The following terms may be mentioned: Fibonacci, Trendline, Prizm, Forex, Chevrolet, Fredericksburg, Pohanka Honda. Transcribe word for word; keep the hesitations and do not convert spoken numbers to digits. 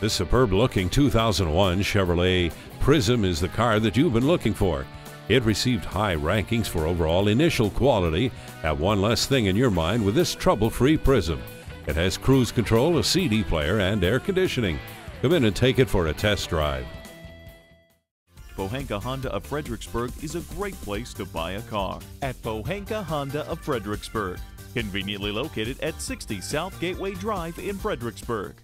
This superb-looking two thousand one Chevrolet Prizm is the car that you've been looking for. It received high rankings for overall initial quality. Have one less thing in your mind with this trouble-free Prizm. It has cruise control, a C D player, and air conditioning. Come in and take it for a test drive. Pohanka Honda of Fredericksburg is a great place to buy a car. At Pohanka Honda of Fredericksburg. Conveniently located at sixty South Gateway Drive in Fredericksburg.